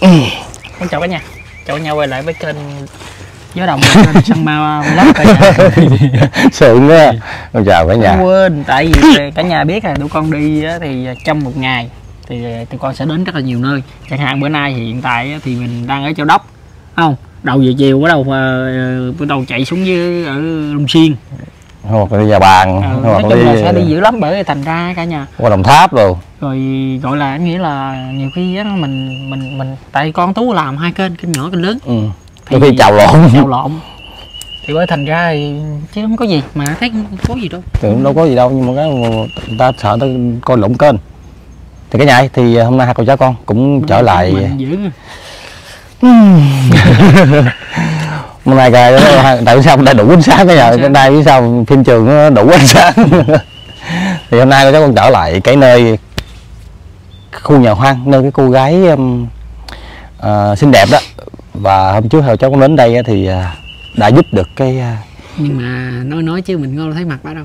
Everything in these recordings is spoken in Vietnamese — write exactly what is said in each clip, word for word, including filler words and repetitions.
Ừ. Chào cả nhà, chào cả nhà quay lại với kênh Gió Đồng Săn Ma Vlog cả nhà. Sượng quá. Chào cả nhà. Quên, tại vì cả nhà biết là tụi con đi thì trong một ngày thì tụi con sẽ đến rất là nhiều nơi. Chẳng hạn bữa nay thì hiện tại thì mình đang ở Châu Đốc, không? Đầu giờ chiều bắt đầu bắt đầu chạy xuống dưới ở Long Xuyên. Hoặc là đi Nhà Bàn, ừ, hoặc nói chung là đi... sẽ đi dữ lắm, bởi vì thành ra cả nhà qua Đồng Tháp rồi. Rồi gọi là nghĩa là nhiều khi á mình mình mình tại con Tú làm hai kênh, kênh nhỏ kênh lớn. Ừ. Thì khi chào lộn. Chào lộn. Thì bởi thành ra thì chứ không có gì mà thấy có gì đâu. Thì cũng đâu có gì đâu, nhưng mà cái người ta sợ ta coi lộn kênh. Thì cái nhà ấy, thì hôm nay hai cô cháu con cũng mình trở lại. Mình giữ. Hôm nay cái tại sao đã đủ ánh sáng bây giờ, hôm nay biết sao phim trường nó đủ ánh sáng. Thì hôm nay cô cháu con trở lại cái nơi khu nhà hoang, nơi cái cô gái uh, xinh đẹp đó. Và hôm trước hồi cháu con đến đây thì đã giúp được cái... Nhưng mà nói nói chứ mình không thấy mặt bả đâu.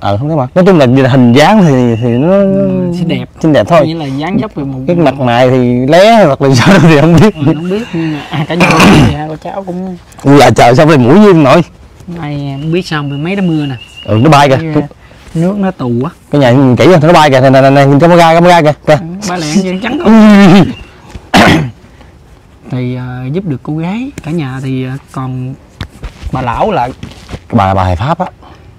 Ờ à, không thấy mặt, nói chung là hình dáng thì thì nó ừ, xinh đẹp xinh đẹp thôi, nghĩa là dáng dấp về một cái mặt này thì lé hoặc là sao thì không biết. Ừ, không biết, nhưng mà à, cả nhà thì hai cô cháu cũng là trời sao về mũi duyên nổi này, không biết sao mấy đám mưa nè. Ừ, nó bay kìa, nước nó tù quá. Cái nhà nhìn kỹ rồi nó bay kìa, này này này, nhìn camera camera kìa kìa, ba lẹn gì trắng không. Thì uh, giúp được cô gái cả nhà thì uh, còn bà lão là bà bà Hải Pháp á.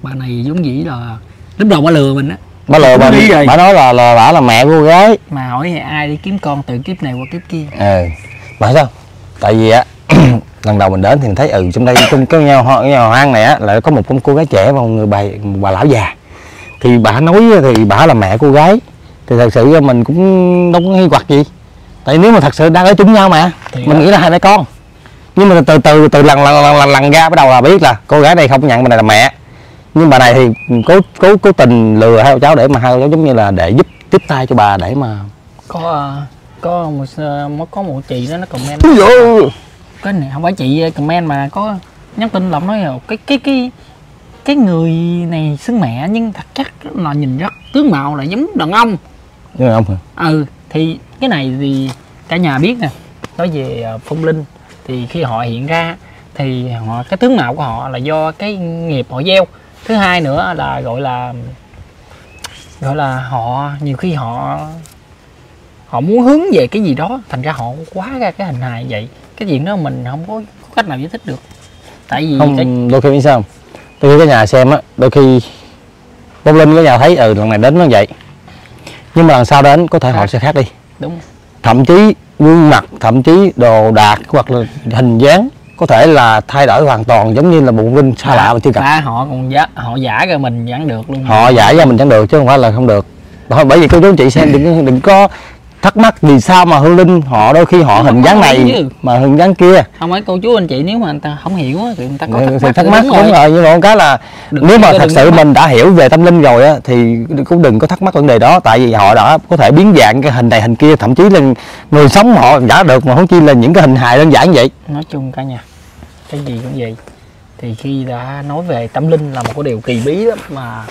Bà này giống dĩ là lúc đầu bà lừa mình á, bà lừa bà, đi, bà nói là là bà là mẹ của cô gái mà hỏi ai đi kiếm con từ kiếp này qua kiếp kia. Ừ, mà sao tại vì á lần đầu mình đến thì mình thấy ừ trong đây trong cái nhà hoang này á lại có một con cô gái trẻ và một người bà một bà lão già, thì bà nói thì bà là mẹ cô gái thì thật sự mình cũng đâu có nghi hoặc gì, tại nếu mà thật sự đang ở chung nhau mà thì mình đó. Nghĩ là hai mẹ con, nhưng mà từ từ từ lần lần lần lần, lần ra bắt đầu là biết là cô gái này không nhận mình này là mẹ. Nhưng bà này thì cố cố cố tình lừa hai cô cháu để mà hai cô cháu giống như là để giúp tiếp tay cho bà để mà có có một có một chị đó nó comment cái này không phải chị comment mà có nhắn tin lòng nói cái cái cái cái người này xứng mẹ, nhưng thật chắc là nhìn rất tướng mạo là giống đàn ông. Đàn ông hả? Ừ, thì cái này thì cả nhà biết nè, nói về Phương Linh thì khi họ hiện ra thì họ cái tướng mạo của họ là do cái nghiệp họ gieo. Thứ hai nữa là gọi là gọi là họ nhiều khi họ họ muốn hướng về cái gì đó, thành ra họ quá ra cái hình hài vậy, cái chuyện đó mình không có, có cách nào giải thích được. Tại vì không, cái... đôi khi sao tôi cái nhà xem á, đôi khi Bông Linh cái nhà thấy ừ lần này đến nó vậy, nhưng mà lần sau đến có thể à, họ sẽ khác đi. Đúng, thậm chí gương mặt, thậm chí đồ đạc hoặc là hình dáng có thể là thay đổi hoàn toàn, giống như là một Linh xa lạ mà chưa gặp. À, họ còn giả, họ giả ra mình vẫn được luôn. Họ giả ra mình vẫn được chứ không phải là không được. Đó, bởi vì cô chú chị xem đừng đừng có thắc mắc vì sao mà Hương Linh họ đôi khi họ không, hình dáng này chứ. Mà hình dáng kia. Không phải cô chú anh chị nếu mà người ta không hiểu thì người ta có thắc mắc. Thắc mắc đúng, đúng rồi, nhưng mà một cái là đừng, nếu mà thật sự mình đã hiểu về tâm linh rồi á thì cũng đừng có thắc mắc vấn đề đó, tại vì họ đã có thể biến dạng cái hình này hình kia, thậm chí là người sống họ giả được mà không chỉ là những cái hình hài đơn giản vậy. Nói chung cả nhà cái gì cũng vậy, thì khi đã nói về tâm linh là một cái điều kỳ bí lắm, mà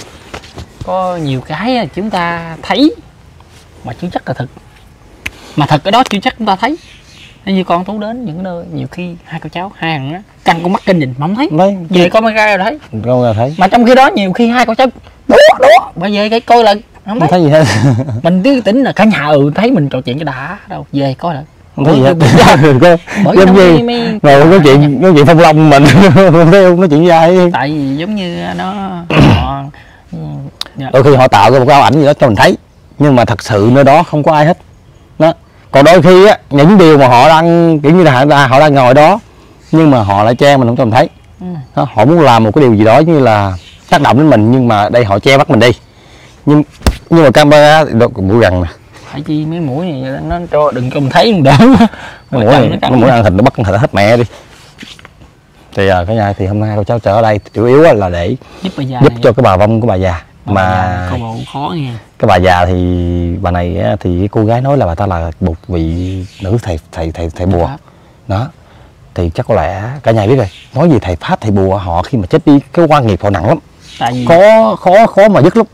có nhiều cái chúng ta thấy mà chưa chắc là thật, mà thật cái đó chưa chắc chúng ta thấy. Nên như con Tú đến những nơi nhiều khi hai cô cháu hai thằng á căng con mắt kênh nhìn mà không thấy, về con camera rồi thấy, đâu là thấy, mà trong khi đó nhiều khi hai cô cháu đố đố bởi về cái coi là không thấy, thấy gì hết. Mình cứ tính là cả nhà ừ thấy mình trò chuyện cho đã đâu về coi lại không thấy gì hết. Bởi giống như mấy... rồi nói chuyện nói chuyện phong long mình không thấy không nói chuyện dai, tại vì giống như nó họ... đôi khi họ tạo ra một cái ảo ảnh gì đó cho mình thấy, nhưng mà thật sự nơi đó không có ai hết đó. Còn đôi khi á những điều mà họ đang kiểu như là họ đang ngồi đó nhưng mà họ lại che mình không cho mình thấy. Ừ. Đó, họ muốn làm một cái điều gì đó như là tác động đến mình, nhưng mà đây họ che bắt mình đi, nhưng nhưng mà camera mũi rằn nè, phải chi mấy mũi này nó cho đừng cho mình thấy đỡ. Mũi này, nó mũi ăn thịt nó bắt thịt hết mẹ đi. Thì à, cái nhà thì hôm nay cô cháu trở ở đây chủ yếu là để giúp, bà già giúp cho cái bà vong của bà già. Mà khó nghe. Cái bà già thì bà này thì cô gái nói là bà ta là một vị nữ thầy thầy thầy thầy bùa đó, thì chắc có lẽ cả nhà biết rồi, nói gì thầy pháp thầy bùa họ khi mà chết đi cái quan nghiệp họ nặng lắm, tại vì có khó khó mà dứt lúc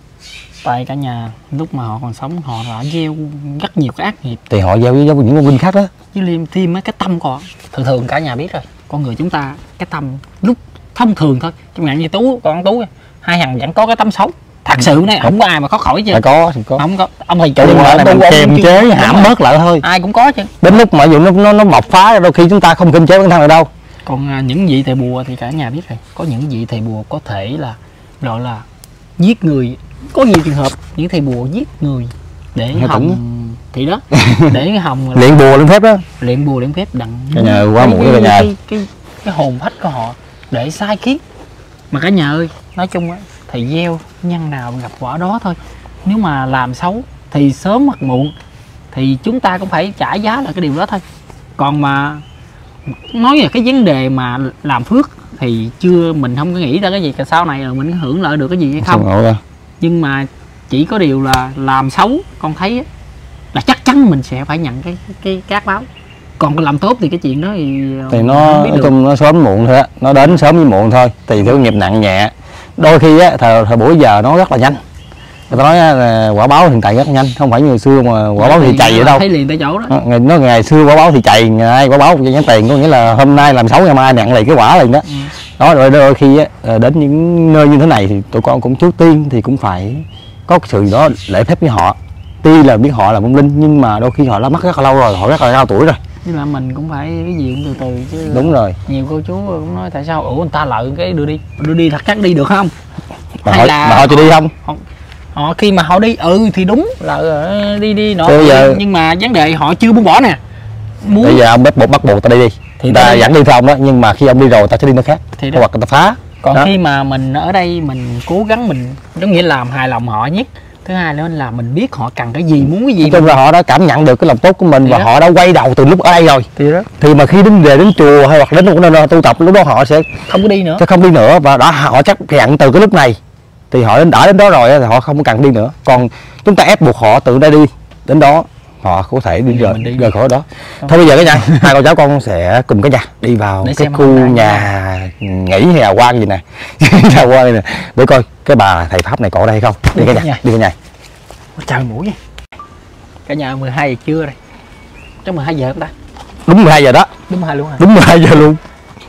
Tại cả nhà lúc mà họ còn sống họ đã gieo rất nhiều cái ác nghiệp. Thì họ gieo với những con linh khác đó. Chứ liêm thêm cái tâm của họ. Thường thường cả nhà biết rồi, con người chúng ta cái tâm lúc thông thường thôi. Chẳng hạn như Tú, con Tú hai thằng vẫn có cái tâm xấu. Thật sự này không có ai mà khó khỏi chứ. Phải có, thì có. Không có. Ông thầy chủ lại là mình kiềm chế hãm bớt lại thôi. Ai cũng có chứ. Đến lúc mà dù nó nó nó mọc phá đôi khi chúng ta không kiềm chế bản thân được đâu. Còn những vị thầy bùa thì cả nhà biết rồi. Có những vị thầy bùa có thể là gọi là giết người. Có nhiều trường hợp những thầy bùa giết người để hồng tổng. Thì đó, để hồng luyện bùa luyện phép đó, luyện bùa luyện phép đặng cả nhà qua mũi cả nhà cái, cái cái hồn phách của họ để sai khiến. Mà cả nhà ơi, nói chung á thì gieo nhân nào gặp quả đó thôi. Nếu mà làm xấu thì sớm hoặc muộn thì chúng ta cũng phải trả giá là cái điều đó thôi. Còn mà nói về cái vấn đề mà làm phước thì chưa, mình không có nghĩ ra cái gì cả, sau này rồi mình hưởng lợi được cái gì hay không. Nhưng mà chỉ có điều là làm xấu con thấy là chắc chắn mình sẽ phải nhận cái cái ác báo. Còn làm tốt thì cái chuyện đó thì thì nó chung nó sớm muộn thôi á, nó đến sớm với muộn thôi, tùy theo nghiệp nặng nhẹ. Đôi khi á thời, thời buổi giờ nó rất là nhanh, người ta nói là quả báo hiện tại rất nhanh, không phải như ngày xưa mà quả báo thì chày vậy đâu, thấy liền tới chỗ đó. Nó, nó ngày xưa quả báo thì chày, ngày quả báo nhắn tiền, có nghĩa là hôm nay làm xấu ngày mai nhận lại cái quả liền đó. Ừ. Đó rồi đôi khi á, đến những nơi như thế này thì tụi con cũng trước tiên thì cũng phải có sự đó lễ phép với họ. Tuy là biết họ là vong linh nhưng mà đôi khi họ đã mất rất là lâu rồi, họ rất là cao tuổi rồi. Nhưng mà mình cũng phải cái gì cũng từ từ chứ. Đúng rồi. Nhiều cô chú cũng nói tại sao ủa người ta lợi cái đưa đi, đưa đi thật chắc đi được không? Mà hay họ, là mà họ cho đi không? Họ, họ khi mà họ đi ừ thì đúng là đi đi nọ. Giờ... Nhưng mà vấn đề họ chưa buông bỏ nè. Muốn... Bây giờ ông bắt buộc bắt buộc ta đi đi. Thì ta đi. Dẫn đi theo ông đó, nhưng mà khi ông đi rồi ta sẽ đi nơi khác. Thì đó. Hoặc người ta phá. Còn đó. Khi mà mình ở đây mình cố gắng mình giống nghĩa làm hài lòng họ nhất. Thứ hai nữa là mình biết họ cần cái gì, muốn cái gì. Tức là họ đã cảm nhận được cái lòng tốt của mình thì và đó. Họ đã quay đầu từ lúc ở đây rồi. Thì đó. Thì mà khi đến về đến chùa hay hoặc đến một nơi tu tập lúc đó họ sẽ không có đi nữa. Sẽ không đi nữa và đã họ chấp nhận từ cái lúc này. Thì họ đã đến đó rồi thì họ không cần đi nữa. Còn chúng ta ép buộc họ tự ra đi đến đó họ có thể đi rời đi. Rời khỏi đó. Không. Thôi bây giờ cái nhà hai con cháu con sẽ cùng cái nhà đi vào để cái khu nhà nghỉ hay là quan gì nè, nhà quan nè để coi cái bà thầy pháp này có ở đây không. Đi cái nhà, đi cái nhà. Trời mũi vậy. Cả nhà mười hai giờ trưa đây. Chắc mười hai giờ không ta? Đúng mười hai giờ đó. Đúng mười hai luôn hả? Đúng mười hai giờ luôn.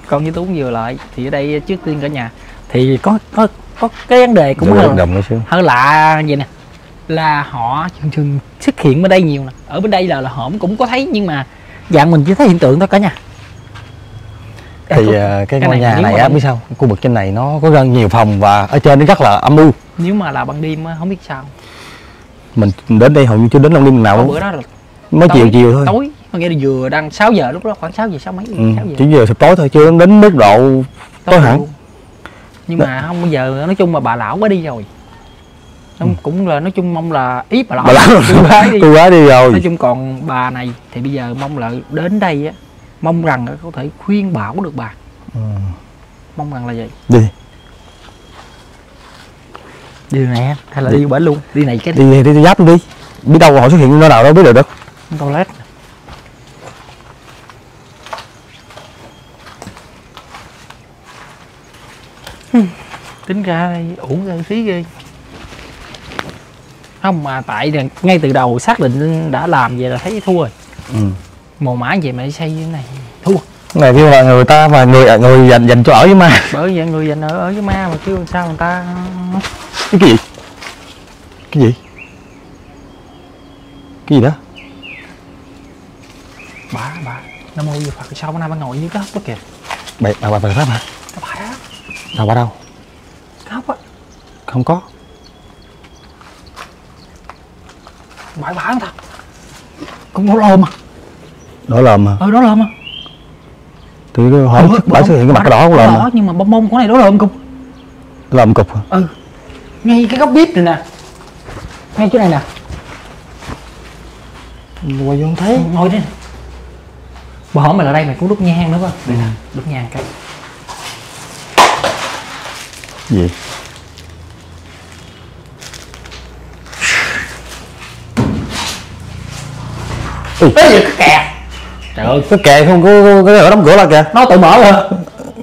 Con với Tú vừa lại thì ở đây trước tiên cả nhà thì có có có cái vấn đề cũng hơi, hơi lạ vậy nè. Là họ thường thường xuất hiện bên đây nhiều nè. Ở bên đây là là họ cũng có thấy nhưng mà dạng mình chỉ thấy hiện tượng thôi cả nhà. Thì à, cái, cái ngôi này, nhà này á biết sao, khu vực trên này nó có rất nhiều phòng và ở trên nó rất là âm u. Nếu mà là ban đêm không biết sao. Mình đến đây hầu như chưa đến ban đêm nào. Ở bữa đó là mới tối, chiều chiều thôi. Tối, có nghĩa là vừa đang sáu giờ lúc đó khoảng sáu giờ sáu mấy. Ừ, sáu giờ. Chỉ vừa sập tối thôi chưa đến mức độ tối, tối hẳn. Nhưng đó. Mà không bao giờ nói chung mà bà lão quá đi rồi. Nó cũng là nói chung mong là ý bà lão cô gái đi rồi. Nói chung còn bà này thì bây giờ mong là đến đây á, mong rằng có thể khuyên bảo được bà. Ừ. Mong rằng là vậy. Đi. Đi nè, hay là đi, đi bển luôn, đi này cái đi đi, đi, đi giáp luôn đi. Biết đâu họ xuất hiện nơi nào đâu biết được được. Toilet. Tính ra đây uổng ra phí ghê. Không mà tại ngay từ đầu xác định đã làm vậy là thấy thua rồi. Ừ. Mồ mã vậy mà đi xây như thế này thua. Này kêu là người ta mà người người dành dành cho ở với ma. Bởi vậy người dành ở ở với ma mà kêu sao người ta cái gì? Cái gì? Cái gì đó? Bà bà nó mua gì Phật sao bữa nay bà ngồi dưới cái hốc đó kìa. Bà bà bà bà Pháp hả? Bà đó. Đâu bà đâu? Cái hốc á. Không có. Bãi bãi không ta? Cũng có lòm à? Đó lòm à? Ừ đó lòm à? Thì hỏi ừ, bãi xuất hiện cái mặt cái đỏ cũng lòm à? Nhưng mà bông bông của này đó lòm cục. Lòm cục hả? Ừ. Ngay cái góc bếp này nè. Ngay chỗ này nè. Ngồi vô không thấy. Ngồi đây nè. Bà hỏi mày là đây mày cũng đút nhang nữa không? Đây nè, đút nhang cái. Gì? Ừ. Ê, cái kẹt. Trời ơi, cái kẹt không có cái đóng cửa là kìa. Nó tự mở rồi.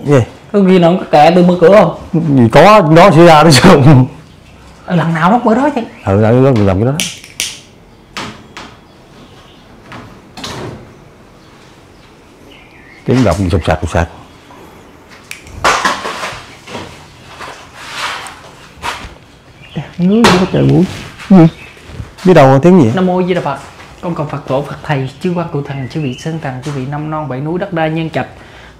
Gì? Cái kia nó có kẹt tự mở cửa không? Gì có, nó sẽ ra nó xong. Ừ, lần nào Đốc bữa đó chứ. Ừ, lần đó làm cái đó. Tiếng động sụp sạc sụp sạc. Nước gì trời mũi. Gì? Biết đâu tiếng gì? Nam mô Di Đà Phật. Con cầu Phật tổ Phật thầy chư quan cụ thần chư vị sơn thần chư vị năm non bảy núi đất đai nhân trạch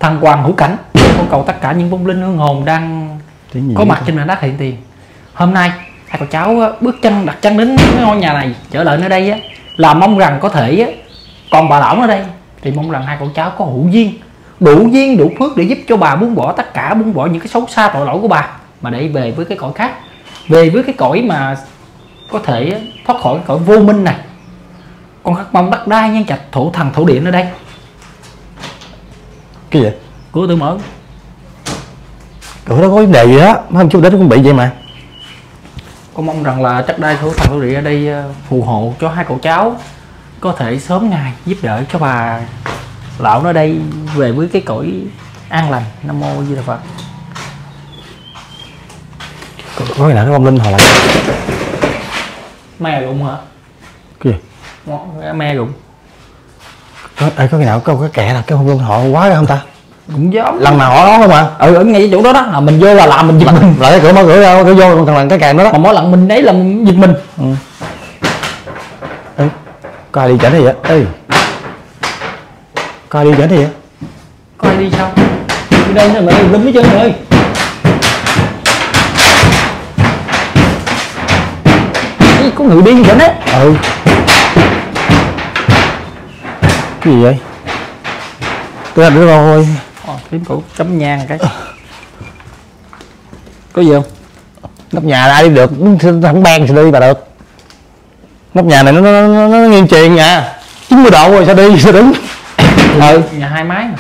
thần hoàng hữu cảnh. Con cầu tất cả những vong linh hương hồn đang có mặt trên mảnh đất hiện tiền. Hôm nay hai cậu cháu bước chân đặt chân đến cái ngôi nhà này, trở lại nơi đây á, là mong rằng có thể còn bà lão ở đây thì mong rằng hai cậu cháu có hữu duyên, đủ duyên đủ phước để giúp cho bà buông bỏ tất cả, buông bỏ những cái xấu xa tội lỗi của bà mà để về với cái cõi khác, về với cái cõi mà có thể thoát khỏi cái cõi vô minh này. Con rất mong đất đai nhân trạch thổ thần thổ điện ở đây. Cái gì? Cửa tự mở. Cửa đó có vấn đề gì đó, hôm trước đến cũng bị vậy mà. Con mong rằng là đất đai thổ thần thổ điện ở đây phù hộ cho hai cậu cháu có thể sớm ngày giúp đỡ cho bà lão ở đây về với cái cõi an lành. Nam mô Di Đà Phật. Có cái nào nó không linh hồi lại? Me rụng hả? Cái gì? Me rụng. Có, ê, có cái nào có cái kẹ là cái hôn họ quá rồi không ta? Cũng giống. Lần nào họ đó không à? Ừ, ở ngay chỗ đó đó, là mình vô là làm mình giật mình. Lại cái cửa mở cửa ra, cửa vô còn lần cái kẹ nữa đó. Mà mỗi lần mình đấy là mình giật mình. Ừ. Ê, có ai đi chảnh gì vậy? Ê, có ai đi chảnh gì vậy? Có ai đi sao? Đi đây nè mày, lúm hết trơn rồi ơi. Có người điên vậy đấy. Ừ. Cái gì vậy? Tôi làm đứa con thôi. Ồ, kiếm cũ chấm nhang cái. Có gì không? Nóc nhà ai đi được, không ban thì đi bà được. Nóc nhà này nó nó nó, nó nghiêng chuyền nha. chín mươi độ rồi sao đi, sao đứng. Ừ, nhà hai mái mà.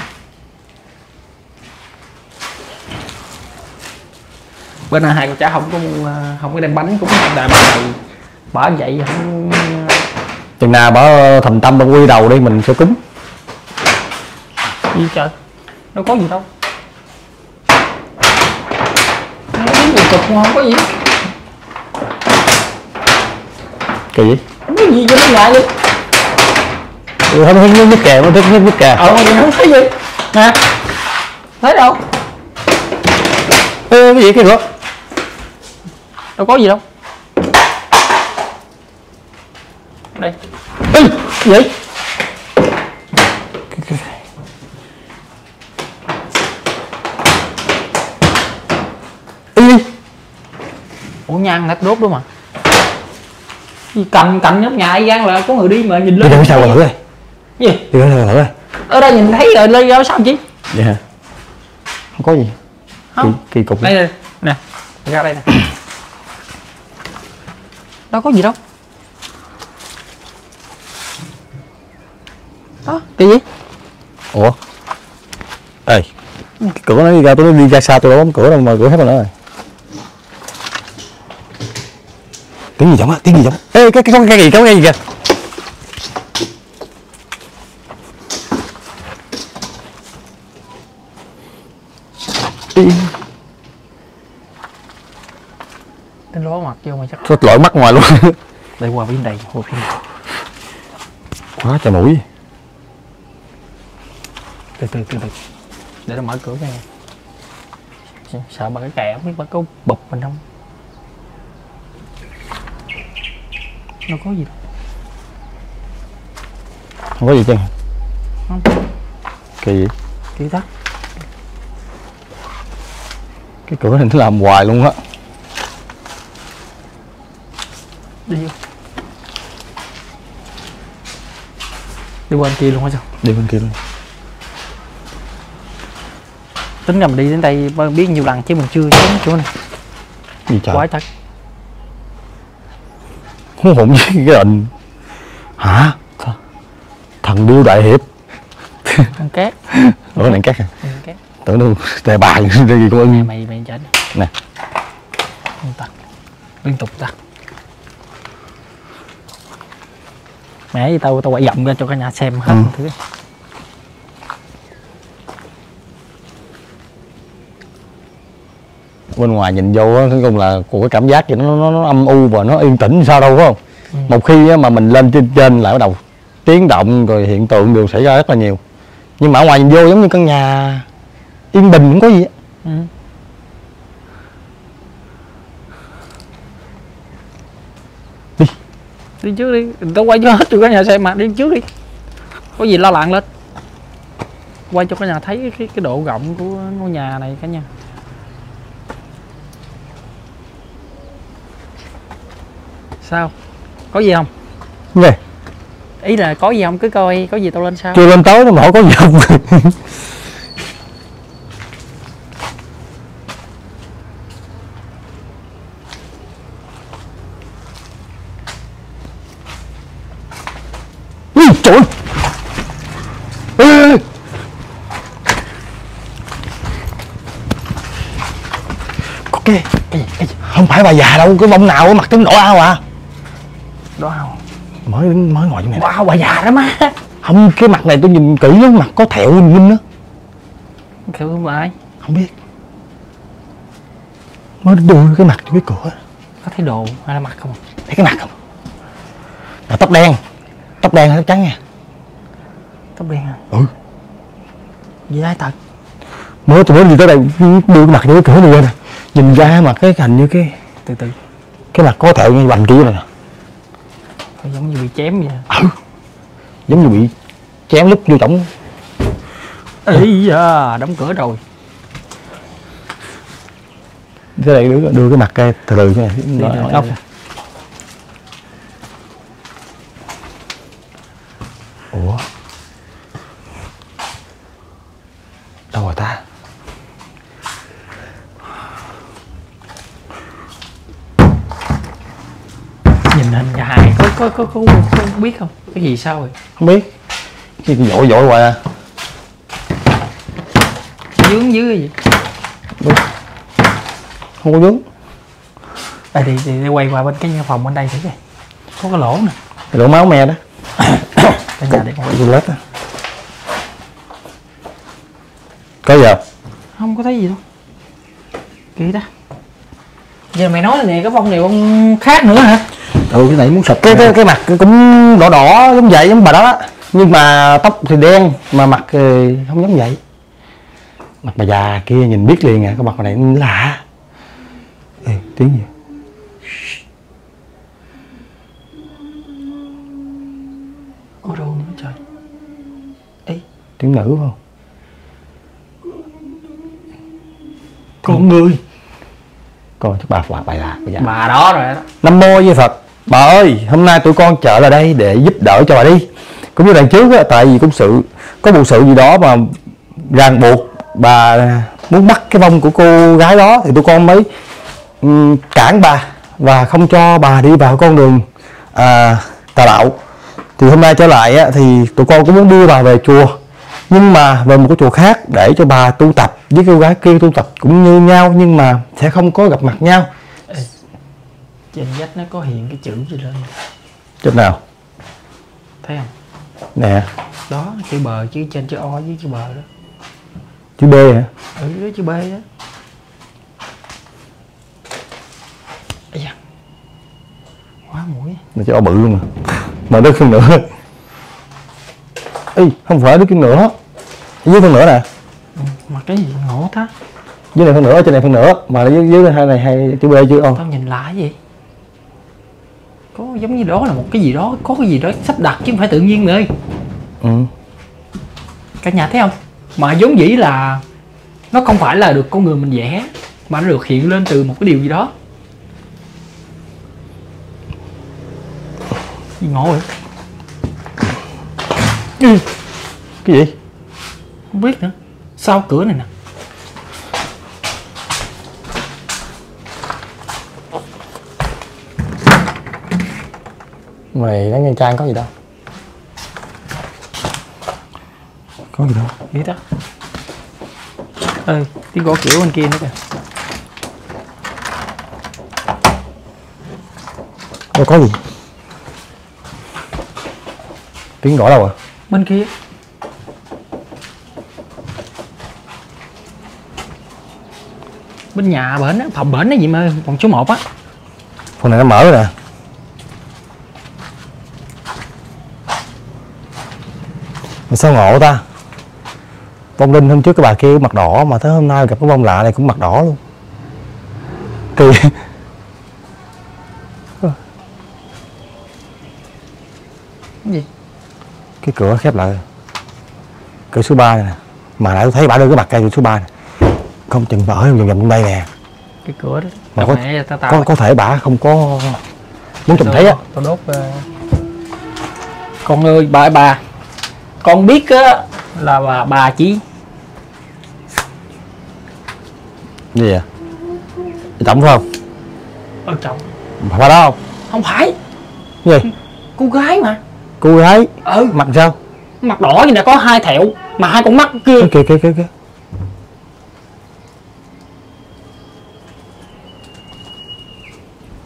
Bên này hai con cháu không có không có đem bánh cũng không đà bà này. Bỏ vậy không chừng nào bỏ thành tâm bà quy đầu đi mình sẽ cúng gì trời, đâu có gì đâu, nó tiếng gì cực không có gì kỳ gì cái gì cho nó ngại đi. Ừ, không thấy nước kè, không thấy nước kè. Ờ không thấy gì nè, thấy đâu. Ê, cái gì cái nữa đâu có gì đâu. Đây. Ê, vậy? Ê. Ủa nhang đã đốt đúng không ạ? Cạnh cạnh nhóc nhà ai gian là có người đi mà nhìn lên. Đi đâu sao thử đây. Gì? Đi đâu thử đây. Ở đây nhìn thấy rồi lên ra sao chứ? Vậy hả? Không có gì. Không. Kỳ, kỳ cục. Đây nè, nè, ra đây nè. Đâu có gì đâu. Đó, cái gì? Ủa? Ê, cái cửa nó đi ra, tôi đi ra xa, tôi đâu bấm cửa đâu mà cửa hết rồi nữa rồi. Tiếng gì giống á, tiếng gì giống. Ê, cái cái cái gì, cái cái gì kìa. Tên lố mặt vô mà chắc. Thôi lội mắt ngoài luôn. Đây qua bên đây, qua bên đây. Quá trời mũi. Từ từ từ từ để nó mở cửa ra, sợ bà cái kẹo biết bà có bụp mình không. Đâu có gì đâu, không có gì chứ không. Kỳ gì kỳ tắt cái cửa này nó làm hoài luôn á. Đi vô, đi qua bên kia luôn hả? Sao đi bên kia luôn? Tính là mình đi đến đây biết nhiều lần chứ mình chưa đến chỗ này. Gì trời? Quái thật. Hỗn hỗn với cái định. Hả? Thần điêu đại hiệp. Ăn cát. Ủa này cát à? Ăn cát. Tưởng đâu tè bài cái gì con ưng. Mày mày, mày chết. Nè. Liên tục. Liên tục ta. Mẹ với tao tao quậy dậm ra cho cả nhà xem hết ừ. Thứ. bên ngoài nhìn vô á, cuối cùng là của cái cảm giác gì nó, nó nó âm u và nó yên tĩnh sao đâu, phải không? Ừ. Một khi á, mà mình lên trên trên lại bắt đầu tiếng động rồi hiện tượng đều xảy ra rất là nhiều, nhưng mà ở ngoài nhìn vô giống như căn nhà yên bình không có gì. Ừ. Đi đi trước đi, đừng có quay cho hết, tụi cái nhà xe mà đi trước đi, có gì lo lặng lên. Quay cho cả nhà thấy cái, cái độ rộng của ngôi nhà này cả nhà. Sao? Có gì không? Gì? Ý là có gì không, cứ coi có gì tao lên sao? Chưa lên tối nó hỏi có gì không. Ui, trời ơi. Cái, cái, cái, không phải bà già đâu, cái bông nào mặc tướng đỏ ao à? Đỏ ao mới mới ngồi trong này. Wow, bà già đó má. Không, cái mặt này tôi nhìn kỹ lắm, mặt có thẹo hình linh đó. Thẹo không ai? Không biết. Mới đưa cái mặt vô cái cửa. Có thấy đồ hay là mặt không? Thấy cái mặt không? Là tóc đen, tóc đen hay tóc trắng nha? Tóc đen à? Ừ. Vậy ai thật? Mới tôi mới đi tới đây đưa cái mặt vô cái cửa này lên. Nhìn ra mà cái hình như cái từ từ cái mặt có thẹo như bành kia này nè, giống như bị chém vậy. Ừ, giống như bị chém lúc vô tổng. Ý da, đóng cửa rồi. Thế này đưa, đưa cái mặt cái từ từ cái này ốc. Ủa đâu rồi ta? Nhà Hải có có có có không biết không? Cái gì sao rồi? Không biết. Cái vội vội hoài à. Dướng dưới cái gì? Đúng. Không có dướng. Đây thì, thì, thì quay qua bên cái phòng bên đây thử coi. Có cái lỗ nè. Cái lỗ máu me đó. Cái nhà để ngồi lết á. Có gì không? Không có thấy gì đâu. Kỳ đó. Giờ mày nói nè, cái vong này vong khác nữa hả? Ừ, cái này muốn sụp. Cái cái, cái mặt cũng đỏ đỏ giống vậy, giống bà đó, nhưng mà tóc thì đen mà mặt thì không giống vậy. Mặt bà già kia nhìn biết liền à, cái mặt này lạ. Ê, tiếng gì? Có đồ nữa trời. Ê, tiếng nữ không? Con người. Coi chắc bà bà bà già. Bà, bà đó rồi đó. Nam mô với Phật. Bà ơi, hôm nay tụi con trở lại đây để giúp đỡ cho bà đi. Cũng như đằng trước á, tại vì cũng sự có một sự gì đó mà ràng buộc bà muốn bắt cái vong của cô gái đó, thì tụi con mới um, cản bà và không cho bà đi vào con đường à, tà đạo. Thì hôm nay trở lại á, thì tụi con cũng muốn đưa bà về chùa, nhưng mà về một cái chùa khác để cho bà tu tập với cô gái kia, tu tập cũng như nhau nhưng mà sẽ không có gặp mặt nhau. Trên vách nó có hiện cái chữ gì lên chỗ nào thấy không nè? Đó, chữ bờ, chữ trên chữ O với chữ bờ đó. Chữ B hả? Ừ, đó, chữ B đó. Ây da, quá mũi mà chữ O bự luôn mà mà đứt phân nửa. Ê, không phải đứt phân nửa, dưới phân nửa nè. Ừ, mà cái gì ngộ ta, dưới này phân nửa, trên này phân nửa, mà dưới dưới hai này hai chữ B chữ O. Tao nhìn lại gì có giống như đó là một cái gì đó, có cái gì đó sắp đặt chứ không phải tự nhiên nữa. Ừ. Cả nhà thấy không? Mà giống dĩ là nó không phải là được con người mình vẽ, mà nó được hiện lên từ một cái điều gì đó. Gì ngộ vậy? Ừ. Cái gì? Không biết nữa. Sau cửa này nè. Mày nói Nhân Trang có gì đâu. Có gì đâu. Biết đó. Ê, tiếng gõ kiểu bên kia nữa kìa. Đâu có gì. Tiếng gõ đâu à? Bên kia. bên nhà bển á, phòng bển đó gì mà phòng số một á. Phòng này nó mở rồi nè. Mà sao ngộ ta, Bông Linh hôm trước cái bà kia mặt đỏ mà tới hôm nay gặp cái bông lạ này cũng mặt đỏ luôn. Kỳ. Cái gì? Cái cửa khép lại. Cửa số ba này nè. Mà lại tôi thấy bà đưa cái mặt cây cửa số ba này. Không chừng bà ở vòng vòng đây nè. Cái cửa đó mà có, mẹ, ta, ta có, có thể bà không có muốn tìm thấy á. Tao đốt. Con ơi bà ơi bà, con biết á là bà, bà chỉ cái gì vậy? Trọng phải không? Ờ trọng. Phải đó không? Không phải. Cái gì? Cô gái mà. Cô gái? Ừ. Mặt sao? Mặt đỏ như là có hai thẹo mà hai con mắt kia. Kìa kìa kìa kìa.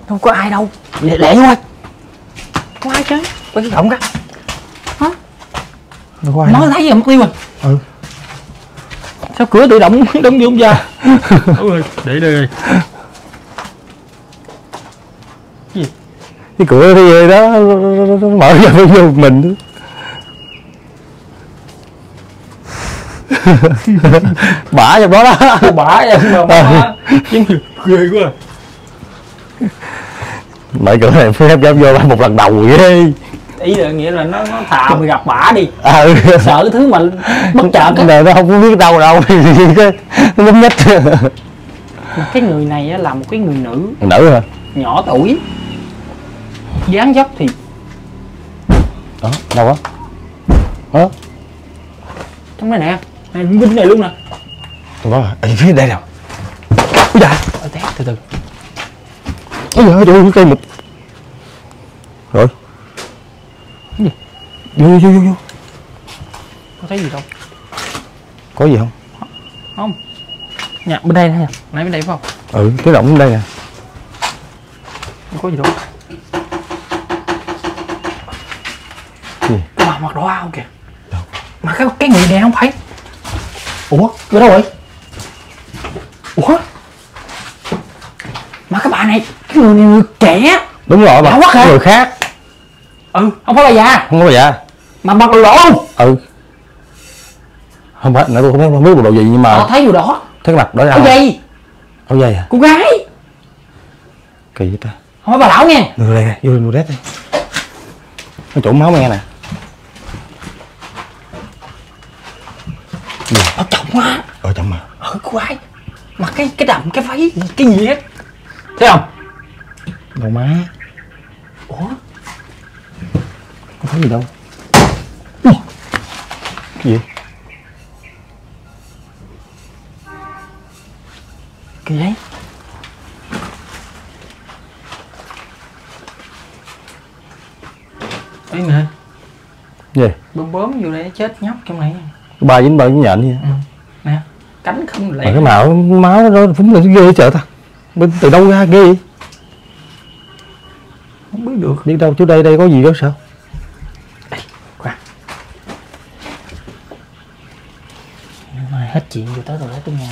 Không có ai đâu. Lẹ lẹ thôi. Có ai chứ? Có cái động cả. Hả? Nó thấy gì mất tiêu rồi. Ừ. Sao cửa tự động đóng vô không ra? Ôi, để đây. Cái gì? Cái cửa cái gì đó mở ra vô mình. Bả trong đó đó. Bả trong đó. Ghê quá. Mở cửa này phải dám vô một lần đầu vậy. Ý là nghĩa là nó, nó thà mình gặp bả đi. À, ừ. Sợ cái thứ mà bất chợt cái nó không có biết đâu đâu nó lấm nhít. Cái người này là một cái người nữ. Nữ hả? Nhỏ tuổi, dáng dấp thì đó đâu á hả, trong đây nè, này vinh này luôn nè. Tụi nó ở phía đây nào. Ôi dạ té từ từ. Ôi dạ trời ơi cây mực rồi. Cái gì? Vô vô vô vô. Có thấy gì không? Có gì không? Không. Nhà bên đây nè, nãy bên đây phải không? Ừ, cái động bên đây nè. Không có gì đâu. Gì? Cái mặt đỏ ao kìa. Đâu? Mà cái cái người này không phải. Ủa, ở đâu vậy? Ủa? Mà cái bà này, cái người, người trẻ. Đúng rồi bà. Quá người khác. Ừ, không phải bà già. Không phải bà già. Mà mặc đồ đỏ không? Ừ. Không phải, nãy tôi không biết, không biết bộ đồ gì nhưng mà à, thấy đồ đỏ. Thấy mặt đỏ ra. Áo dây. Áo dây à? Cô gái. Kỳ vậy ta. Không phải bà lão nghe. Được rồi, vô lên mua rét đi. Nó trộn máu nghe nè. Gì? Nó trọng quá. Ờ, trọng mà. Ờ, cô gái. Mặc cái cái đầm, cái váy, cái gì hết. Thấy không? Đồ má. Ủa? Không thấy gì đâu. Ủa? Cái gì? Cái giấy. Đấy nè. Gì? Bơm bướm vô đây chết nhóc trong này. Ba dính ba dính nhện vậy. Ừ. Nè, cánh không lẹ. Mà cái màu máu nó phúng lên ghê chợ ta. Bên từ đâu ra ghê vậy? Không biết được. Đi đâu chứ đây đây có gì đó sao? Hết chuyện rồi tới rồi đó tới nhà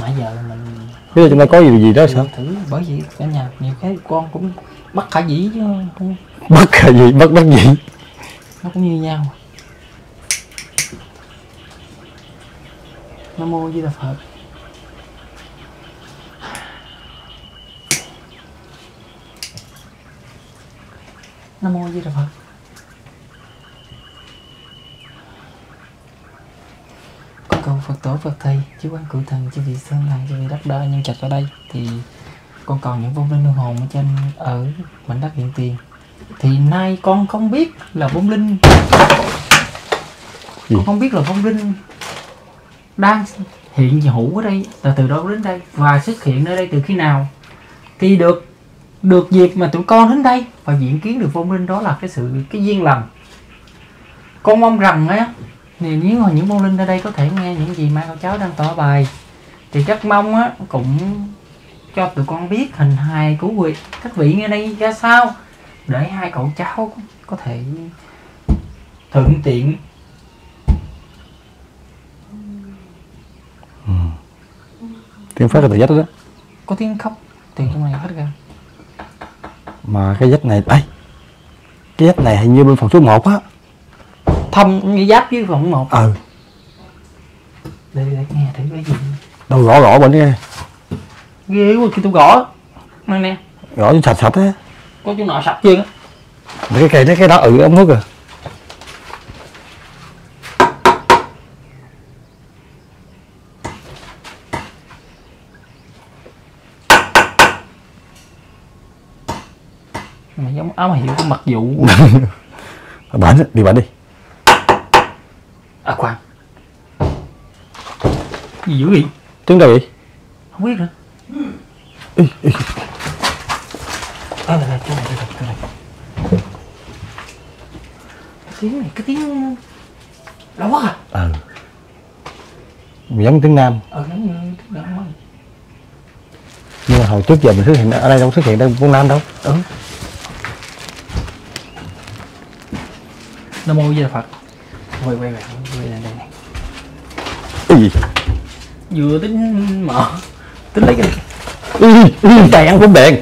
mà giờ mình bây giờ chúng ta có gì gì đó sao thử, bởi vì cả nhà nhiều cái con cũng bất khả dĩ chứ không bất khả dĩ bất bất dĩ nó cũng như nhau. Nam mô Di Đà Phật. Nam mô Di Đà Phật. Cầu Phật tổ Phật thầy chư quan cửu thần chư vị sơn thần chư vị đất đai nhân trạch ở đây thì con còn những vong linh hương hồn ở trên ở mảnh đất hiện tiền thì nay con không biết là vong linh gì? Con không biết là vong linh đang hiện hữu ở đây là từ đâu đến đây và xuất hiện ở đây từ khi nào thì được được việc mà tụi con đến đây và diễn kiến được vong linh đó là cái sự cái duyên lành. Con mong rằng á thì nếu mà những vong linh ở đây có thể nghe những gì Mai Cậu Cháu đang tỏ bài thì rất mong á cũng cho tụi con biết hình hài của vị các vị nghe đây ra sao để hai cậu cháu có thể thuận tiện. Ừ. Tiếng phát là từ dách đó. Có tiếng khóc từ trong này phát ra. Mà cái dách này, ấy, cái dách này hình như bên phòng số một á. Thông như giáp với phòng một. Ừ. Để, để nghe thử cái gì. Đâu gõ gõ bên kia. Ghê quá, kêu tôi gõ. Này nè. Gõ cho sạch sạch á. Có chỗ nọ sạch chưa á. Cái cây đó, cái đó ừ ống hút rồi. Mày giống áo mà hiểu mặc vụ. Bệnh đi, bệnh đi. À khoan. Gì dữ vậy? Tiếng đâu vậy? Không biết nữa. Ê, ê. À, là, là, chỗ này, chỗ này, chỗ này. Cái tiếng này, cái tiếng... Lâu quá à? Ờ. Mày giống tiếng Nam. Ờ, giống tiếng Nam quá. Nhưng mà hồi trước giờ mình xuất hiện ở đây đâu xuất hiện đâu con Nam đâu. Ừ. Nam mô Di Phật. Quay quay quay quay lên đây này. Cái gì? Vừa tính mở, tính lấy cái ừ, ừ, trời ăn cũng đèn.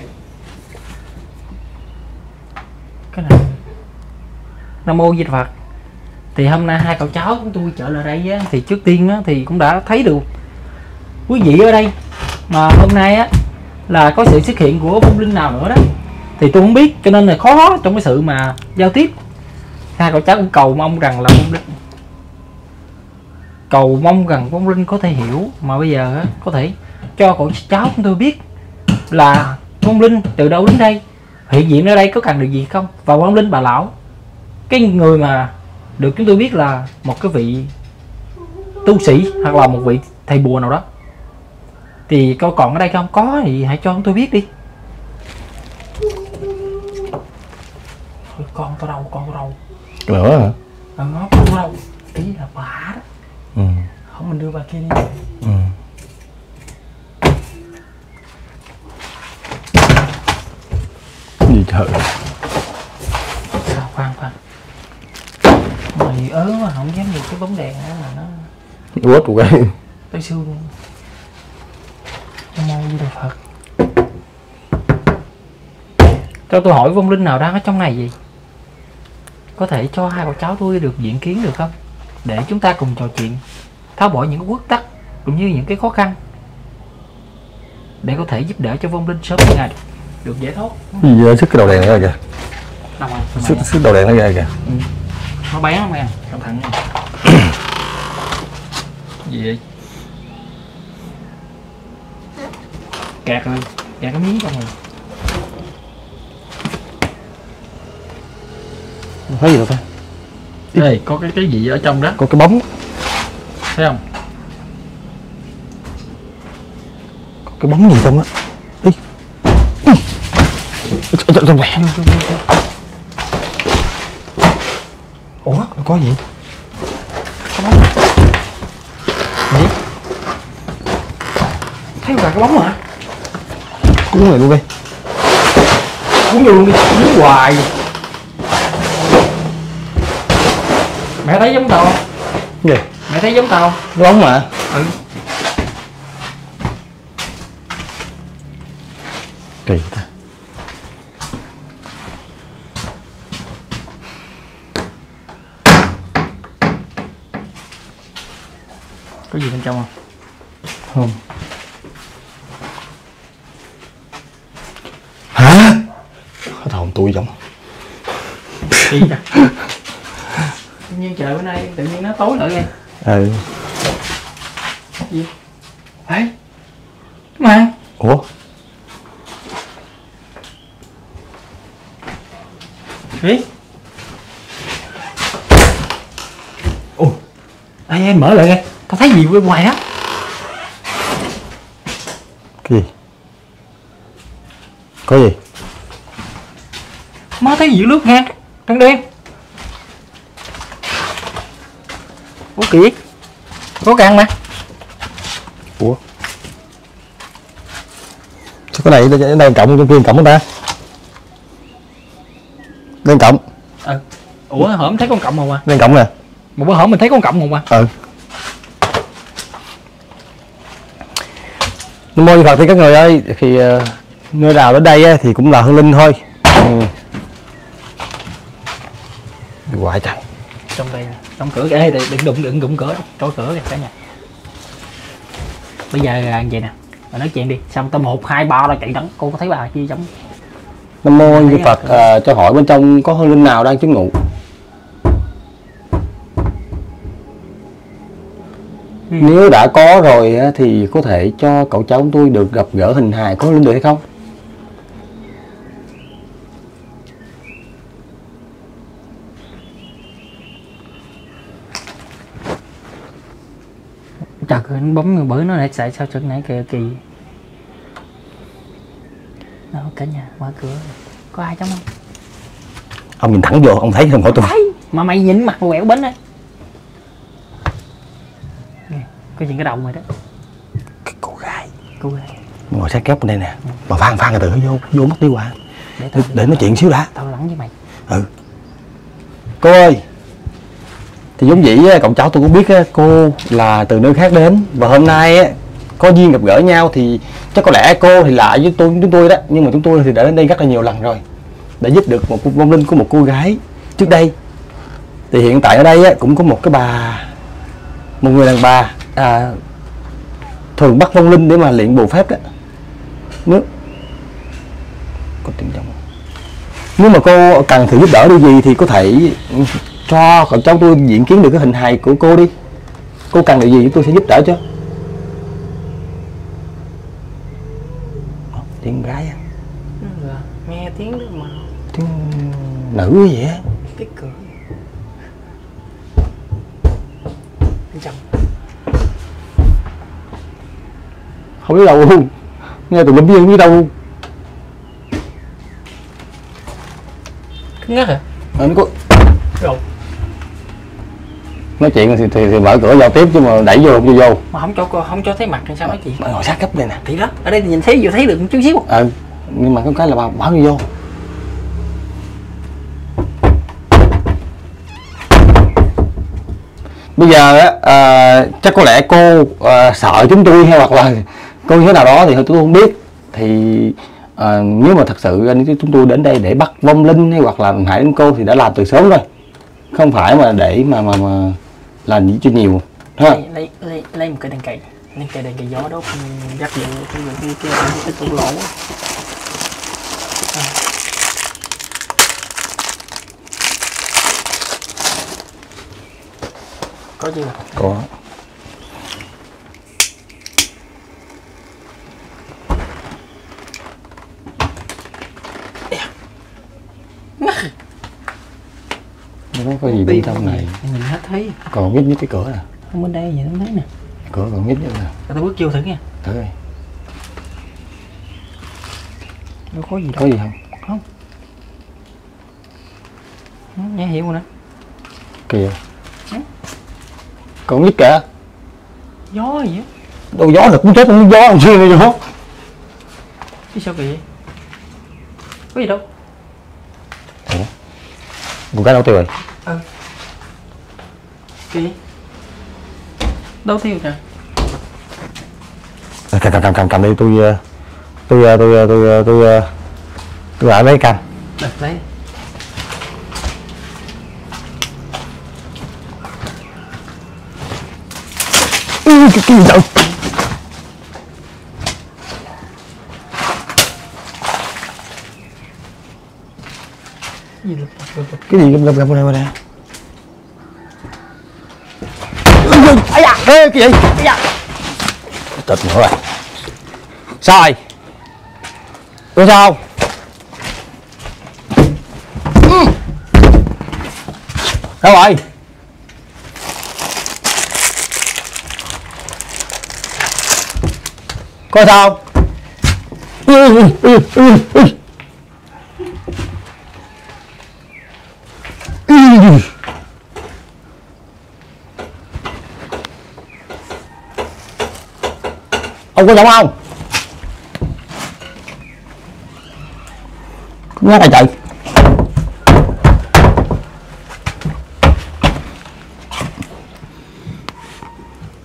Cái này. Nam mô Di Phật. Thì hôm nay hai cậu cháu của tôi trở lại đây á, thì trước tiên á, thì cũng đã thấy được quý vị ở đây. Mà hôm nay á là có sự xuất hiện của Phương Linh nào nữa đó thì tôi không biết, cho nên là khó trong cái sự mà giao tiếp. Hai cậu cháu cũng cầu mong rằng là Phương Linh, cầu mong rằng Phương Linh có thể hiểu, mà bây giờ á, có thể cho cậu cháu của tôi biết là Phương Linh từ đâu đến đây, hiện diện ở đây có cần được gì không. Và Phương Linh bà lão, cái người mà được chúng tôi biết là một cái vị tu sĩ hoặc là một vị thầy bùa nào đó, thì cậu còn ở đây không? Có thì hãy cho chúng tôi biết đi. Thôi, con tao đâu, con tao đâu lửa hả? Ờ, nó con đâu, ý là bà đó. Ừ. Không, mình đưa bà kia đi. Ừ. Gì trời? Sao, khoan khoan. Mày ớ mà không dám nhìn cái bóng đèn đó mà nó... Quất một cái. Tới xương luôn. Nam mô Di Đà Phật. Cho tôi hỏi vong linh nào đang ở trong này gì? Có thể cho hai cậu cháu tôi được diện kiến được không? Để chúng ta cùng trò chuyện, tháo bỏ những cái quất tắc cũng như những cái khó khăn, để có thể giúp đỡ cho vong linh sớm ngày được, được giải thoát. Gì vậy? Sức cái đầu đèn này kìa. Đâu rồi? Sức, sức đầu đèn nó ra kìa. Ừ. Nó bén không em? Cẩn thận. Gì vậy? Kẹt rồi, kẹt cái miếng trong này. Thấy gì đâu ta? Ê, có cái cái gì ở trong đó? Có cái bóng. Thấy không? Có cái bóng gì trong đó. Đi. Trong này. Ủa, nó có gì? Có bóng. Gì? Thấy là cái bóng hả? Cúng này luôn đi. Cúng vô luôn đi, cúng hoài. Mẹ thấy giống tao không? Gì? Mẹ thấy giống tao không? Bóng mà. Ừ. Kỳ ta. Có gì bên trong không? Không. Hả? Thằng tôi giống. Kỳ ta. Tự nhiên trời bữa nay tự nhiên nó tối lại nghe. Ừ. Gì? Ấy. Mà. Ủa. Ấy. Ủa. Ê, em mở lại nghe. Tao thấy gì bên ngoài á. Cái gì? Có gì? Má thấy gì lướt ngang trong đêm. Ủa kìa, có căn mà. Ủa sao cái này đang đang cộng trong kia, cộng của ta đang cộng. Ừ. Ủa hổm thấy con cộng không à? Đang cộng nè. Một bữa hổm mình thấy con cộng không à? Ừ. Nam mô Di Phật. Thì các người ơi, thì uh, nơi nào đến đây ấy, thì cũng là hương linh thôi. Quại ừ. Trời, trong đây đóng cửa cái đừng đụng đừng đụng cửa, tối cửa kìa cả nhà. Bây giờ là vậy nè, bà nói chuyện đi, xong tới một hai ba là chạy đắng, cô có thấy bà chi giống. Nam mô Di Phật. À, cho hỏi bên trong có hương linh nào đang trú ngụ? Nếu đã có rồi thì có thể cho cậu cháu tôi được gặp gỡ hình hài có linh được hay không? Trời ơi, nó bấm người bữa nó lại chạy sao chừng nãy kìa, kỳ. Đó, cả nhà mở cửa. Có ai trong không? Ông nhìn thẳng vô, ông thấy không hỏi tôi. Mà mày nhìn mặt quẹo bến đấy. Cái chuyện cái đồng rồi đó. Cái cô gái. Cô gái. Ngồi sát góc bên đây nè. Ừ. Mà phan phan từ vô vô mất đi qua. Để, để, để nói chuyện xíu đã. Tao lắng với mày. Ừ. Cô ơi. Thì giống dĩ cậu cháu tôi cũng biết cô là từ nơi khác đến và hôm nay có duyên gặp gỡ nhau thì chắc có lẽ cô thì lạ với tôi chúng tôi đó, nhưng mà chúng tôi thì đã đến đây rất là nhiều lần rồi để giúp được một vong linh của một cô gái trước đây. Thì hiện tại ở đây cũng có một cái bà, một người đàn bà à, thường bắt vong linh để mà luyện bùa phép đó. Nếu có tiếng trong, nếu mà cô cần thử giúp đỡ điều gì thì có thể cho cậu cháu tôi diễn kiến được cái hình hài của cô đi. Cô cần điều gì tôi sẽ giúp đỡ cho. Tiếng gái à? Ừ, nghe tiếng đó mà. Tiếng nữ vậy á? Tiếng cười. Không biết đâu luôn. Nghe tụi lâm viên không biết đâu luôn. Cứng ngắt hả? Ờ, nó có... Rồi. Nói chuyện thì, thì, thì mở cửa vào tiếp chứ mà đẩy vô không vô vô. Mà không cho không cho thấy mặt thì sao nói chuyện? Mà ngồi sát gấp đây nè. Thì đó, ở đây thì nhìn thấy vừa thấy được một chút xíu. Ừ, nhưng mà có cái là bà bỏ vô. Bây giờ á, à, chắc có lẽ cô à, sợ chúng tôi hay hoặc là cô như thế nào đó thì tôi không biết. Thì à, nếu mà thật sự chúng tôi đến đây để bắt vong linh hay hoặc là hại đến cô thì đã làm từ sớm rồi. Không phải mà để mà mà, mà làm gì cho nhiều ha. Lấy, lấy, lấy, lấy một cái đèn cày, lấy cái đèn cày gió đốt dắt vô cái cái cái cái tủ lỗ. Có chưa? Có. Nó có gì bên trong này? Mình hết thấy. Còn nhích nhích cái cửa nè. Không bên đây vậy nó thấy nè. Cửa còn nhích nhích nè. Tao bước vô thử nha. Thử đi. Nó có gì đâu. Có gì không? Không. Nó nhảy hiểu rồi đó. Kìa. Còn nhích kìa. Gió gì á? Đâu gió là cũng chết, không gió không xuyên đâu gió. Chứ sao kìa vậy? Có gì đâu. Một cái đâu tiêu rồi. Ừ. Kì. Đâu tiêu nè. Cầm cầm cầm cầm cầm đi tôi tôi tôi tôi tôi tôi tôi lại lấy cầm. Được lấy. Ừ, cái gì đâu. Gì được? Cái gì gầm gầm gầm này mà nè. Ây da, ê cái gì? Ây da. Tật nữa rồi. Sai. Đúng sao? Ừ. Đâu rồi? Có sao? Ừ, ừ, ừ, ừ, ừ. Ông có giống không? Nghe này chạy.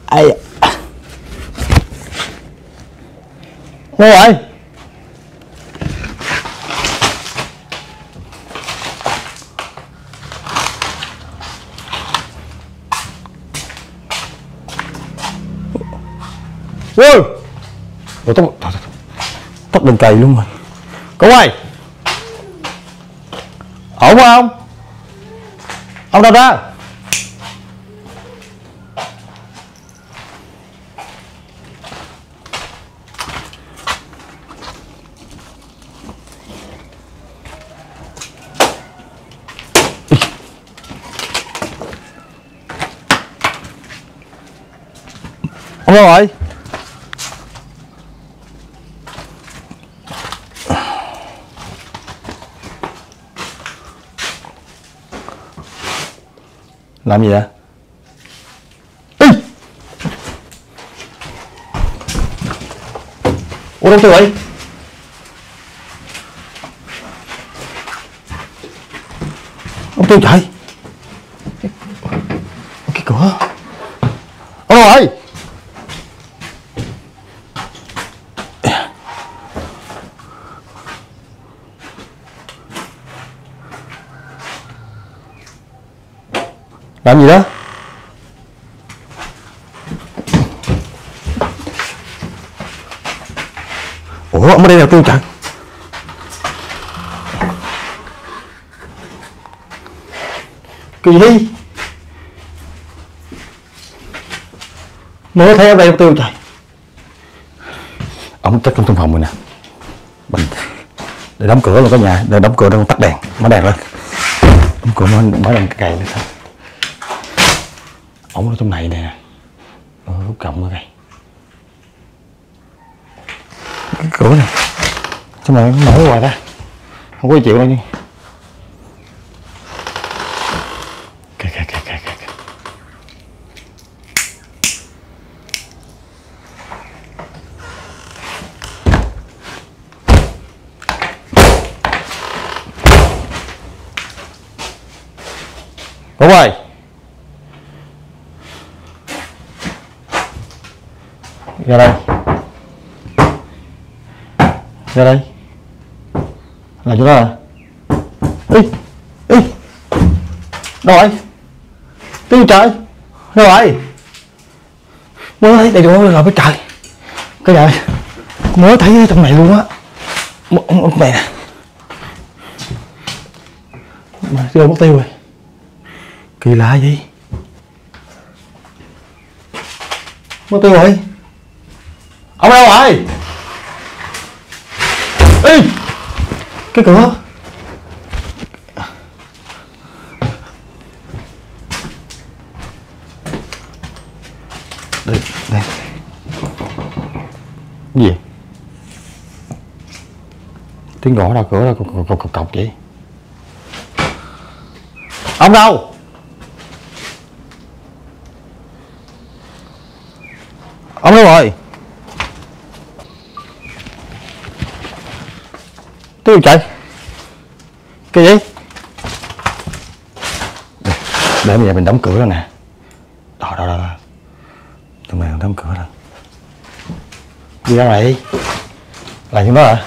Ai? Ngồi ơi. Ôi. Ủa tóc, tóc, tóc đừng cày luôn rồi. Cậu ơi. Ổn không? Ông đâu ra? Ông đâu rồi? Làm gì vậy? Ê! Ủa đâu rồi? Ông Tư chạy. Cái, cái cửa. Ông đâu rồi? Làm gì đó? Ủa ông ở đây nào tôi chẳng? Kỳ đi. Mới thấy ở đây tôi trời. Ông chắc trong trong phòng rồi nè. Bình. Để đóng cửa là có nhà, để đóng cửa đang tắt đèn, mở đèn lên. Đóng cửa nó mở đèn cày lên sao? Ổng ở trong này nè, ở góc cộng ở đây, cái cửa này, trong này nó mở hoài ra, không có chịu đâu nhưng, kìa kìa kìa kìa kìa, đúng rồi. Ra đây. Ra đây. Là chỗ đó à? Ê! Ê! Đâu rồi? Tiêu trời! Đâu rồi? Mới thấy, đây rồi rồi mới trời. Cái trời. Mới thấy trong này luôn á. Ông mẹ nè. Mà rơi mất tiêu rồi. Kỳ lạ gì? Mất tiêu rồi. Ông đâu rồi? Ê! Cái cửa. Đây, đây. Gì? Tiếng gõ ra cửa ra cộc cộc cộc cộc vậy. Ông đâu? Ông đâu rồi? Tiêu chạy. Cái gì? Để, để bây giờ mình đóng cửa rồi nè. Đó, đó, đó, đó. Tụi mình đóng cửa rồi. Đi ra ngoài đi. Làm gì đó hả?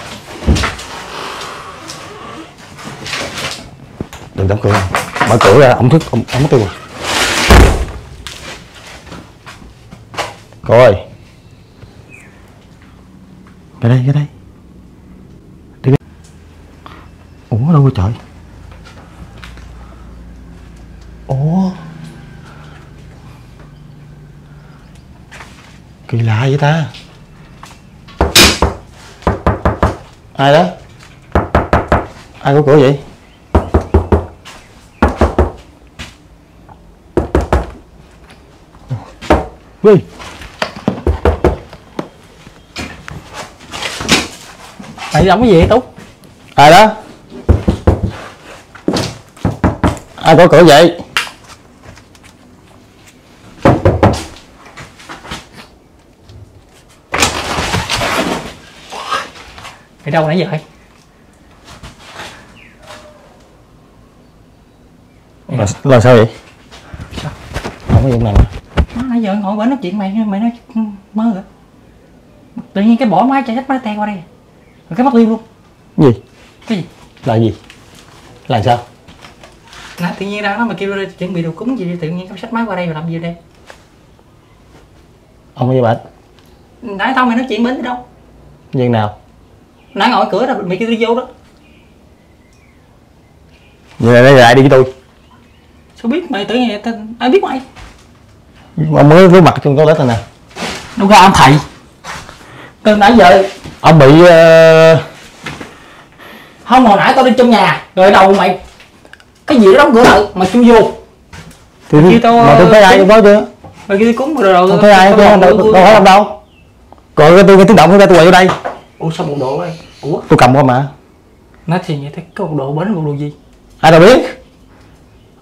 Đừng đóng cửa. Mở cửa ra, ổng thức, ổng mất tiêu rồi. Cậu ơi. Ra đây, ra đây. Ủa đâu rồi trời? Ủa kỳ lạ vậy ta? Ai đó? Ai có cửa vậy? Ui. Mày đóng cái gì vậy Túc? Ai đó? Ai có cửa vậy? Ở đâu nãy giờ vậy? Là, là sao vậy? Sao? Không có dụng nào nè. Nãy giờ hỏi bển nói chuyện mày, mày nói mơ rồi. Tự nhiên cái bỏ máy chạy hết máy tan qua đây rồi cái mất tiêu luôn. Gì? Cái gì? Là gì? Là sao? Là tự nhiên đang nói mà kêu ra chuẩn bị đồ cúng gì tự nhiên cái sách máy qua đây mà làm gì đây? Ông có gì bệnh? Nãy tao mày nói chuyện bến đâu? Chuyện nào? Nãy ngồi cửa rồi mày kêu đi vô đó. Vậy là lại đi với tôi. Sao biết mày tự nhiên tên ai biết mày? Ông mới với mặt trong toilet nè. Đâu ra ông thầy. Từ nãy giờ ông bị uh... không, hồi nãy tao đi trong nhà rồi đầu mày cái gì đó đóng cửa lại mà chui vô thì tao mà tôi thấy ai cũng nói chưa mà kia cúng rồi rồi tôi thấy ai tôi đâu đâu có làm đâu rồi tôi nghe tiếng động ra tôi quậy vô đây. Ủa sao bộ đồ đây? Ủa tôi cầm qua mà nói thì vậy thấy cái bộ đồ bến bộ đồ gì ai đâu biết.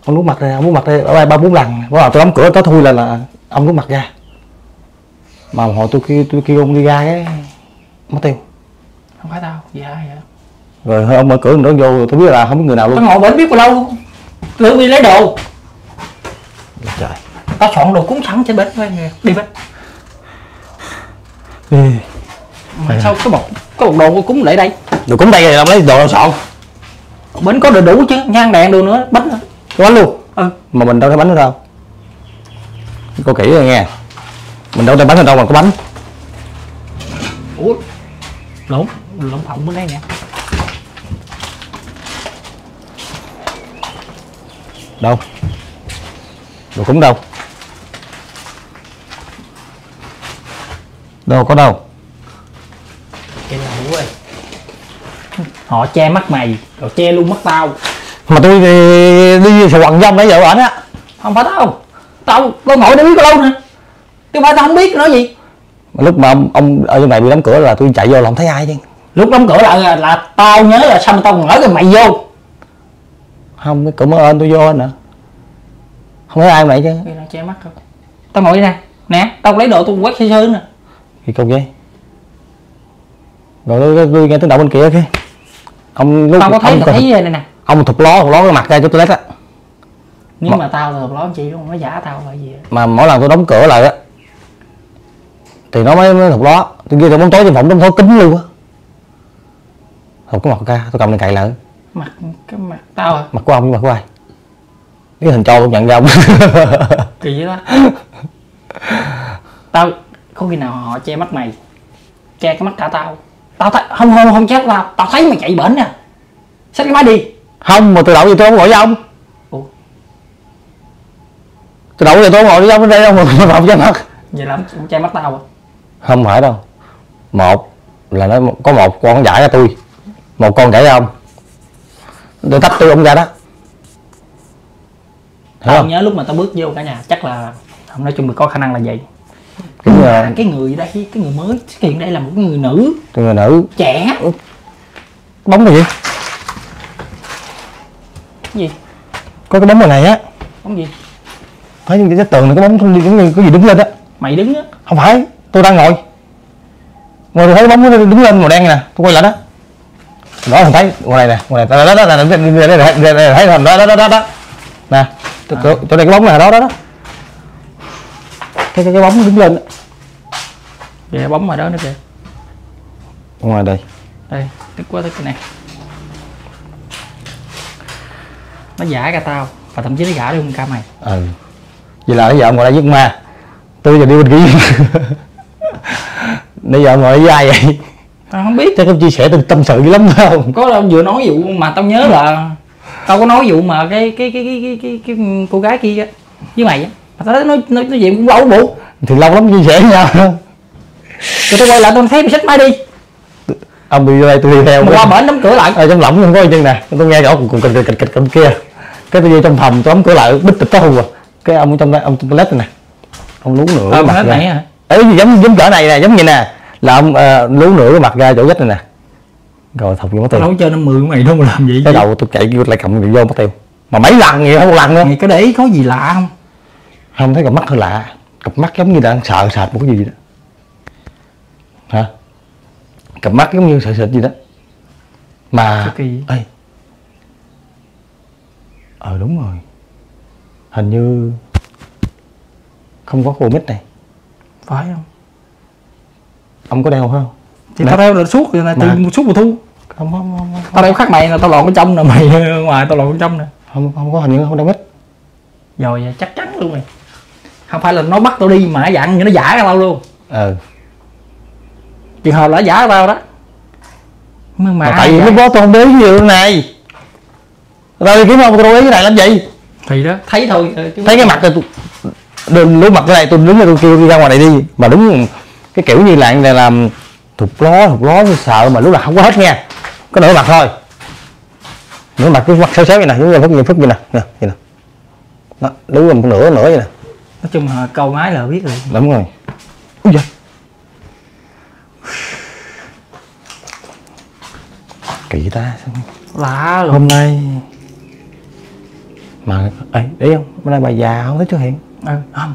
Ông nuốt mặt ra, ông nuốt mặt ra ở ba bốn lần bắt đầu tôi đóng cửa tối thui là là ông nuốt mặt ra mà hồi tôi kêu tôi kêu ông đi ra cái mất tiêu. Không phải tao gì ai vậy rồi ông mở cửa nữa vô tôi biết là không biết người nào luôn. Tôi ngồi bển biết bao lâu luôn tôi đi lấy đồ. Trời tao soạn đồ cúng sẵn trên bển thôi nè đi bển đi mà sao có một có một đồ cúng lại đây đồ cúng đây rồi ông lấy đồ soạn bển có đầy đủ chứ nhang đèn đồ nữa bánh nữa bánh luôn. Ừ mà mình đâu thấy bánh nữa đâu cô kỹ rồi nghe mình đâu thấy bánh ở đâu mà có bánh. Ủa lộn lộn phộng bên đây nè. Đâu? Đồ cúng đâu? Đâu có đâu? Cái nào ơi? Họ che mắt mày, rồi che luôn mắt tao. Mà tôi đi, đi sờ quần dông nãy giờ ảnh á. Không phải tao. Tao tao ngồi để biết có lâu nè. Chứ phải tao không biết nói gì. Mà lúc mà ông ông ở trong này bị đóng cửa là tôi chạy vô là không thấy ai chứ. Lúc đóng cửa là là tao nhớ là xong tao ngỡ rồi mày vô. Không, cái cửa mới ơn tôi vô nữa. Không thấy ai vậy chứ. Nó che mắt không? Tao ngồi đây nè. Nè, tao lấy đồ tôi quét sơ sơ nè. Thì cục vậy. Rồi tôi, tôi nghe tiếng động bên kia kìa. Ông lúc tao có thấy ông, tao thấy vậy này nè. Ông thụt ló, thụt ló cái mặt ra cho toilet á. Nếu mà, mà tao là thụt ló chị luôn, nó giả tao là gì vậy? Mà mỗi lần tôi đóng cửa lại á thì nó mới, mới thụt ló. Tôi kia tôi bóng tối trong phòng đóng tối kín luôn á. Thụt cái mặt ra, tôi cầm lên cậy lại. Mặt cái mặt tao à? Mặt của ông với mặt của ai? Cái hình trâu cũng nhận ra ông. Kỳ vậy đó. Tao không khi nào họ che mắt mày, che cái mắt cả tao. Tao thấy không không không chết tao, tao thấy mày chạy bển nè. Xách cái máy đi. Không mà từ đầu thì tôi không gọi với ông. Ủa. Từ đầu thì tôi không gọi với ông đến đây đâu mà mà che mắt. Vậy là ông che mắt tao à? Không phải đâu. Một là nó có một con giải ra tôi, một con giải ra ông. Tôi tách tôi ông ra đó. Tao không nhớ lúc mà tao bước vô cả nhà chắc là không nói chung là có khả năng là vậy. Cái người, à, cái người đây, cái người mới xuất hiện đây là một người nữ. Cái người nữ trẻ. Ủa? Bóng gì? Cái gì? Có cái bóng này á. Bóng gì? Phải như cái tường này cái bóng không có gì đứng lên á. Mày đứng á? Không phải, tôi đang ngồi. Ngồi tôi thấy bóng nó đứng lên màu đen nè, tôi quay lại đó. Đó thằng thấy, ngoài này nè, ngoài này đó đó đó thấy thằng đó đó đó đó. Nè, chỗ này cái bóng này đó đó đó. Cái cái cái bóng đứng lên. Kìa bóng ngoài đó nữa kìa. Ngoài đây. Đây, tức quá tức cái này. Nó giả cả tao và thậm chí nó giả luôn cả mày. Ừ. Vậy là bây giờ ông ngồi đây giấc ma. Tôi giờ đi bên kia. Bây giờ ngồi với ai vậy? Tao không biết. Tao không chia sẻ, tao tâm sự dữ lắm phải không? Có ông vừa nói vụ mà tao nhớ là tao có nói vụ mà cái cái cái cái cái, cái, cái cô gái kia với mày á. Mà tao nói nói nói, nói gì cũng lâu bộ. Thì lâu lắm chia sẻ với nhau. Rồi tao quay lại tao thấy mày xách máy đi. Ông đi vô đây tôi đi theo. Mà qua bển đóng cửa lại. Ở trong lỏng không có chân nè. Tôi nghe rõ cùng cạch cạch cạch cạch kia. Cái tôi vô trong phòng tôi đóng cửa lại bít tịch tao hù à. Cái ông ở trong đây ông trong toilet này nè. Ông lú nữa. Ờ, mặt này hả? Ấy giống giống cỡ này nè, giống vậy nè. Là ông uh, lú nửa cái mặt ra chỗ vết này nè rồi thọc vô mất tiêu. Nấu chơi năm mười mày đâu mà làm gì cái đầu tôi chạy lại cầm vô mất tiêu mà mấy lần vậy không một lần nữa. Mày có để ý có gì lạ không? Không thấy cặp mắt hơi lạ, cặp mắt giống như đang sợ sệt một cái gì đó hả? Cặp mắt giống như sợ sệt gì đó mà ê ờ đúng rồi hình như không có cô mít này phải không? Ông có đeo không? Thì tao đeo là suốt rồi này, từ suốt mùa thu. Không có, không, không. Tao đeo khác mày là tao lộn ở trong nè, mày ngoài tao lộn ở trong nè. Không, không có, hình như không đeo mít. Rồi chắc chắn luôn mày. Không phải là nó bắt tao đi mà nó dặn như nó giả ra tao luôn. Ừ. Chuyện hồi là giả ra tao đó. Mà, mà tại vì lúc đó tao không biết cái điều này. Rồi kiếm ông tôi cái này làm gì? Thì đó, thấy thôi. Chứ thấy cái mặt này, đường lối mặt cái này tôi đứng là tôi kêu đi ra ngoài này đi. Mà đúng cái kiểu như là này làm thụt ló thụt ló sợ mà lúc nào không có hết nha. Có nửa mặt thôi. Nửa mặt cứ mặt xéo xéo như này, chúng ta phức như phức như này, nè, vậy nè. Đó, đúng là một nửa nửa vậy nè. Nói chung là câu máy là biết rồi. Đúng rồi. Úi giời. Kỳ ta. Lạ rồi. Hôm nay mà ấy đấy không, hôm nay bà già không thấy xuất hiện. Ừ, không.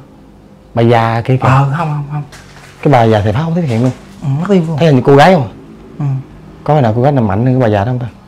Bà già kia kìa. Ờ, không không không. Cái bà già thì Pháp không thấy hiện luôn. Ừ, mất tiêu luôn. Thấy là những cô gái không? Ừ. Có cái nào cô gái nào mạnh hơn cái bà già đó không ta?